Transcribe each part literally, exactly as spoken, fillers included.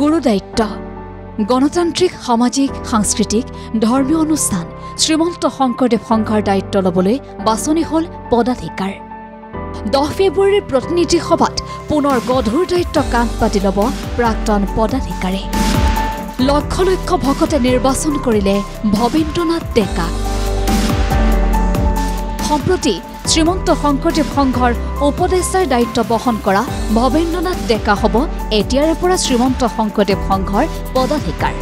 গুৰু দায়িত্ব গণতান্ত্ৰিক সামাজিক সাংস্কৃতিক ধৰ্মীয় অনুষ্ঠান শ্ৰীমন্ত শঙ্কৰদেৱ সংঘৰ দায়িত্ব লবলৈ বাছনি হল পদাধিকাৰ দহ ফেব্ৰুৱাৰীৰ প্ৰতিনিধি সভাত পুনৰ গধুৰ দায়িত্ব কাম পাতি লব প্ৰাক্তন পদাধিকাৰী লক্ষ লক্ষ ভকতে নিৰ্বাচন কৰিলে ভবেন্দ্ৰনাথ ডেকা সম্প্ৰতি শ্ৰীমন্ত শঙ্কৰদেৱ সংঘৰ উপদেষ্টাৰ দায়িত্ব বহন কৰা ভবেন্দ্ৰনাথ ডেকা হ'ব এতিয়াৰে পৰা শ্ৰীমন্ত শঙ্কৰদেৱ সংঘৰ পদাধিকাৰ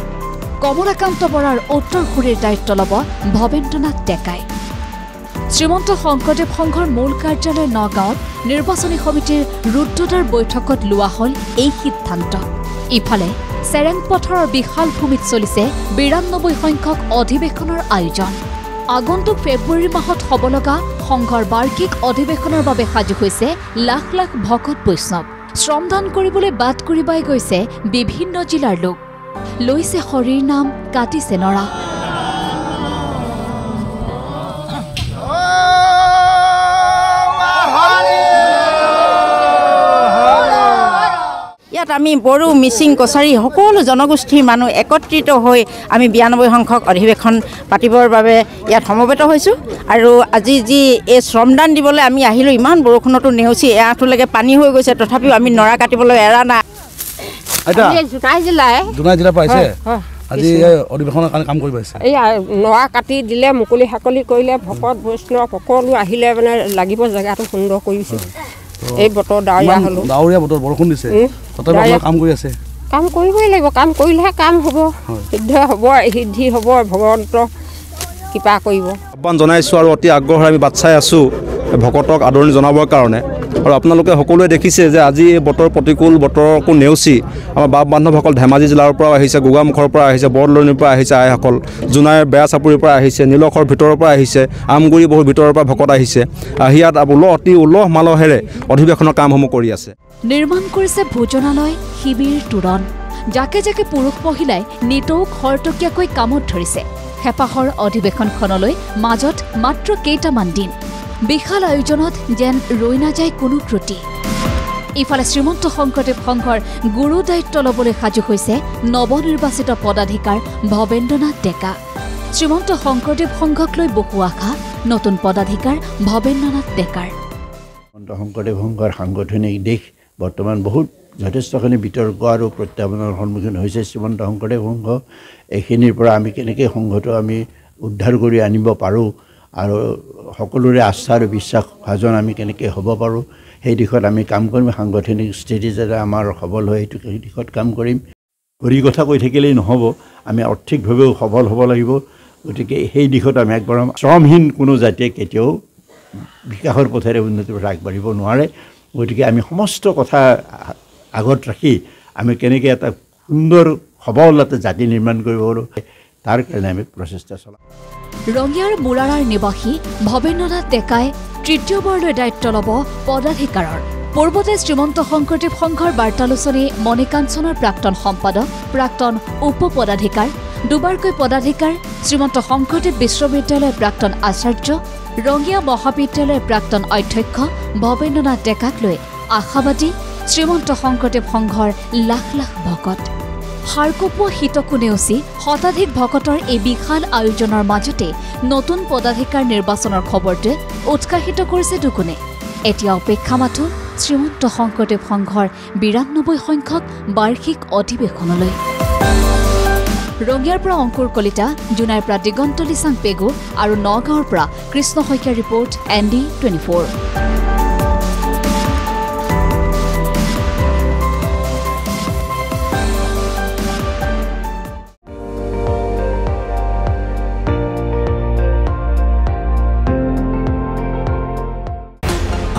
কমলাকান্ত বৰাৰ উত্তৰ খুৰীৰ দায়িত্ব ল'ব ভবেন্দ্ৰনাথ ডেকাই শ্ৰীমন্ত শঙ্কৰদেৱ সংঘৰ মূল কাৰ্যালয় নগাঁৱত নিৰ্বাচনী সমিতিৰ ৰুদ্ৰদাৰ বৈঠকত লোৱা হল এই সিদ্ধান্ত ইফালে চেৰেং পথাৰৰ বিশাল ভূমিত চলিছে বিৰানব্বৈ সংখ্যক অধিৱেশনৰ আয়োজন আগন্তুক ফেব্ৰুৱাৰী মাহত হ'ব লগা সংঘৰ বাৰ্ষিক অধিৱেশনৰ বাবে সাজু হৈছে লাখ লাখ ভকত বৈষ্ণৱ শ্ৰমদান কৰিবলৈ বাট কৰিবাই গৈছে বিভিন্ন জিলাৰ লোক লৈছে হৰিৰ নাম কাটিছে নৰা ইয়াত আমি বড়ো মিচিং কছাৰী সকলো জনগোষ্ঠীৰ মানুহ একত্ৰিত হৈ আমি বিৰানব্বৈ সংখ্যক অধিৱেশন পাতিবৰ বাবে ইয়াত সমবেত হৈছোঁ আৰু আজি যি এই শ্ৰমদান দিবলৈ আমি আহিলোঁ ইমান বৰষুণতো নেওচি এআঁঠুলৈকে পানী হৈ গৈছে তথাপিও আমি নৰা কাটিবলৈ এৰা নাই আজি অধিৱেশনৰ কাৰণে কাম কৰিব আছে এই নৰা কাটি দিলে মুকলি হাকলি কৰিলে ভকত বৈষ্ণৱ সকলো আহিলে মানে লাগিব জেগাটো সুন্দৰ কৰিছে এই বতৰ ডাৱৰীয়া হল ডাৱৰীয়া বতৰ বৰষুণ দিছে তথাপি আমাৰ কাম কৰি আছে কাম কৰিবই লাগিব কাম কৰিলেহে কাম হ'ব সিদ্ধ হ'ব সিদ্ধি হ'ব ভগৱন্ত কৃপা কৰিব আহ্বান জনাইছোঁ আৰু অতি আগ্ৰহেৰে আমি বাট চাই আছোঁ ভকতক আদৰণি জনাবৰ কাৰণে আৰু আপোনালোকে সকলোৱে দেখিছে যে আজি এই বতৰ প্ৰতিকূল বতৰকো নেওচি আমাৰ বাপ বান্ধৱসকল ধেমাজি জিলাৰ পৰা আহিছে গোগামুখৰ পৰা আহিছে বৰদলনিৰ পৰা আহিছে আইসকল জোনাইৰ বেয়া চাপৰিৰ পৰা আহিছে নীলখৰ ভিতৰৰ পৰা আহিছে আমগুৰি বহু ভিতৰৰ পৰা ভকত আহিছে আহি ইয়াত উলহ অতি উলহ মালহেৰে অধিৱেশনৰ কামসমূহ কৰি আছে নিৰ্মাণ কৰিছে ভোজনালয় শিবিৰ তোৰণ যাকে যাকে পুৰুষ মহিলাই নিতৌক হৰটকীয়াকৈ কামত ধৰিছে হেপাহৰ অধিৱেশনখনলৈ মাজত মাত্ৰ কেইটামান দিন বিশাল আয়োজনত যেন ৰৈ নাযায় কোনো ত্ৰুটি ইফালে শ্ৰীমন্ত শঙ্কৰদেৱ সংঘৰ গুৰু দায়িত্ব ল'বলৈ সাজু হৈছে নৱনিৰ্বাচিত পদাধিকাৰ ভবেন্দ্ৰনাথ ডেকা শ্ৰীমন্ত শঙ্কৰদেৱ সংঘক লৈ বহু আশা নতুন পদাধিকাৰ ভবেন্দ্ৰনাথ ডেকাৰ শ্ৰীমন্ত শঙ্কৰদেৱ সংঘৰ সাংগঠনিক দিশ বৰ্তমান বহুত যথেষ্টখিনি বিতৰ্ক আৰু প্ৰত্যাহ্বানৰ সন্মুখীন হৈছে শ্ৰীমন্ত শঙ্কৰদেৱ সংঘ এইখিনিৰ পৰা আমি কেনেকৈ সংঘটো আমি উদ্ধাৰ কৰি আনিব পাৰোঁ আৰু সকলোৰে আস্থা আৰু বিশ্বাস ভাজন আমি কেনেকৈ হ'ব পাৰোঁ সেই দিশত আমি কাম কৰিম সাংগঠনিক স্থিতি যাতে আমাৰ সবল হয় সেইটো সেই দিশত কাম কৰিম হৰি কথা কৈ থাকিলেই নহ'ব আমি আৰ্থিকভাৱেও সবল হ'ব লাগিব গতিকে সেই দিশত আমি একবাৰ শ্ৰমহীন কোনো জাতিয়ে কেতিয়াও বিকাশৰ পথেৰে উন্নতিৰ পথে আগবাঢ়িব নোৱাৰে গতিকে আমি সমস্ত কথা আগত ৰাখি আমি কেনেকৈ এটা সুন্দৰ সবল এটা জাতি নিৰ্মাণ কৰিব পাৰোঁ তাৰ কাৰণে আমি প্ৰচেষ্টা চলাম ৰঙিয়াৰ মূৰাৰাৰ নিবাসী ভবেন্দ্ৰনাথ ডেকাই তৃতীয়বাৰলৈ দায়িত্ব ল'ব পদাধিকাৰৰ পূৰ্বতে শ্ৰীমন্ত শঙ্কৰদেৱ সংঘৰ বাৰ্তালোচনী মণিকাঞ্চনৰ প্ৰাক্তন সম্পাদক প্ৰাক্তন উপ পদাধিকাৰ দুবাৰকৈ পদাধিকাৰ শ্ৰীমন্ত শঙ্কৰদেৱ বিশ্ববিদ্যালয়ৰ প্ৰাক্তন আচাৰ্য ৰঙিয়া মহাবিদ্যালয়ৰ প্ৰাক্তন অধ্যক্ষ ভবেন্দ্ৰনাথ ডেকাক লৈ আশাবাদী শ্ৰীমন্ত শঙ্কৰদেৱ সংঘৰ লাখ লাখ ভকত হাৰকপোৱা হিতকো নেওচি শতাধিক ভকতৰ এই বিশাল আয়োজনৰ মাজতে নতুন পদাধিকাৰ নিৰ্বাচনৰ খবৰটো উৎসাহিত কৰিছে দুগুণে এতিয়া অপেক্ষা মাথো শ্ৰীমন্ত শঙ্কৰদেৱ সংঘৰ বিৰানব্বৈ সংখ্যক বাৰ্ষিক অধিৱেশনলৈ ৰঙিয়াৰ পৰা অংকুৰ কলিতা জোনাইৰ পৰা দিগন্ত লিচাং পেগু আৰু নগাঁৱৰ পৰা Krishna Saikia report ND twenty four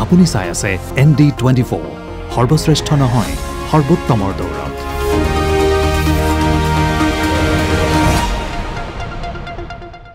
আপুনি চাই আছে এন ডি টুৱেণ্টি ফ'ৰ সৰ্বশ্ৰেষ্ঠ নহয় সৰ্বোত্তমৰ দৌৰত।